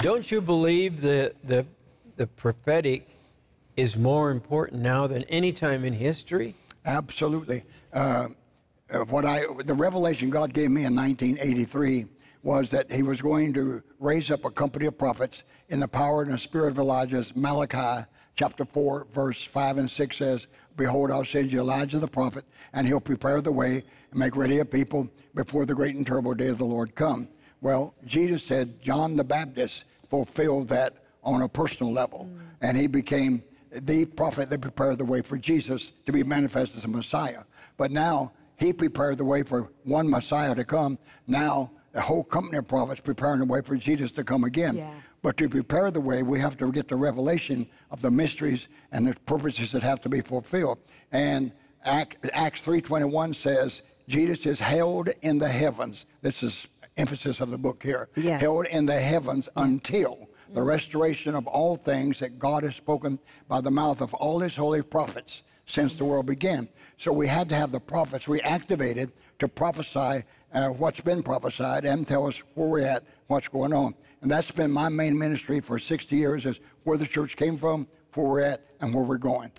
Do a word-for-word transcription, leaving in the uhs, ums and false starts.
Don't you believe that the, the prophetic is more important now than any time in history? Absolutely. Uh, what I, the revelation God gave me in nineteen eighty-three was that he was going to raise up a company of prophets in the power and the spirit of Elijah. Malachi chapter four, verse five and six says, "Behold, I'll send you Elijah the prophet, and he'll prepare the way and make ready a people before the great and terrible day of the Lord come." Well, Jesus said John the Baptist fulfilled that on a personal level, mm. and he became the prophet that prepared the way for Jesus to be manifest as a Messiah. But now he prepared the way for one Messiah to come. Now the whole company of prophets preparing the way for Jesus to come again. Yeah. But to prepare the way, we have to get the revelation of the mysteries and the purposes that have to be fulfilled. And Acts three twenty-one says, Jesus is held in the heavens. This is emphasis of the book here. Yeah. Held in the heavens until the restoration of all things that God has spoken by the mouth of all his holy prophets since the world began. So we had to have the prophets reactivated to prophesy uh, what's been prophesied and tell us where we're at, what's going on. And that's been my main ministry for sixty years, is where the church came from, where we're at, and where we're going.